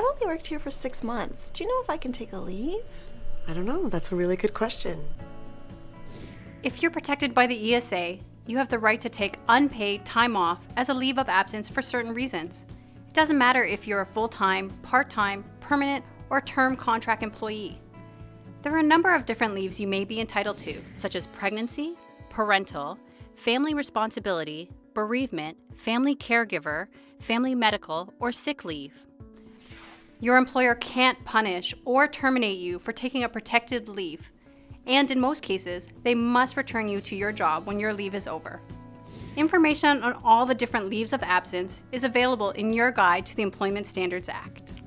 I've only worked here for 6 months. Do you know if I can take a leave? I don't know. That's a really good question. If you're protected by the ESA, you have the right to take unpaid time off as a leave of absence for certain reasons. It doesn't matter if you're a full-time, part-time, permanent, or term contract employee. There are a number of different leaves you may be entitled to, such as pregnancy, parental, family responsibility, bereavement, family caregiver, family medical, or sick leave. Your employer can't punish or terminate you for taking a protected leave, and in most cases, they must return you to your job when your leave is over. Information on all the different leaves of absence is available in your guide to the Employment Standards Act.